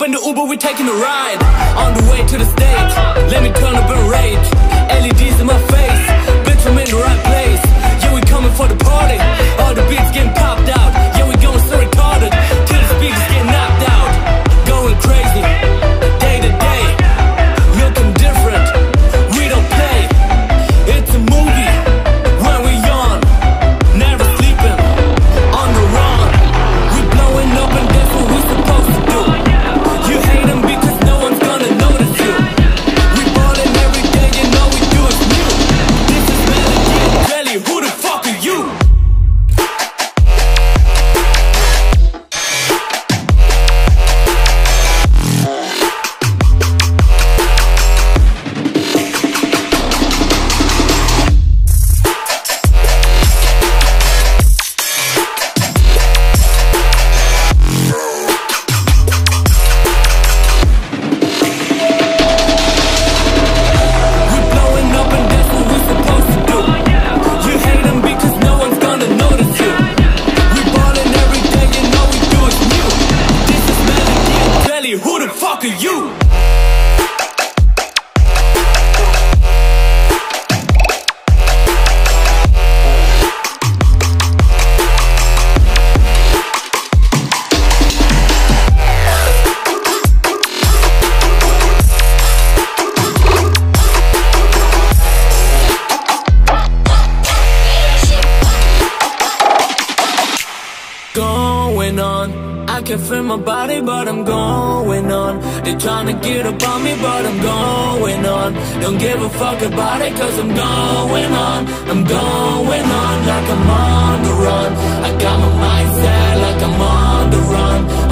up in the Uber, we're taking a ride. On the way to the stage, let me turn up and rage. LEDs in my face, bitch, I'm in the right place. Yeah, we coming for the party. All the beats getting popped out. Yeah, we going so retarded till the speakers get knocked out. Going crazy, day to day, looking different. We don't play. It's a movie when we on, never sleeping on the run. We blowing up and that's what we supposed to do. You hate them because no one's gonna notice you. We ballin' every day and all we do is new. This is Melody and Jelly. Who the fuck are you? Who the fuck are you? Going on, I can feel my body, but I'm going on. They tryna get up on me, but I'm going on. Don't give a fuck about it, cause I'm going on. I'm going on like I'm on the run. I got my mindset like I'm on the run.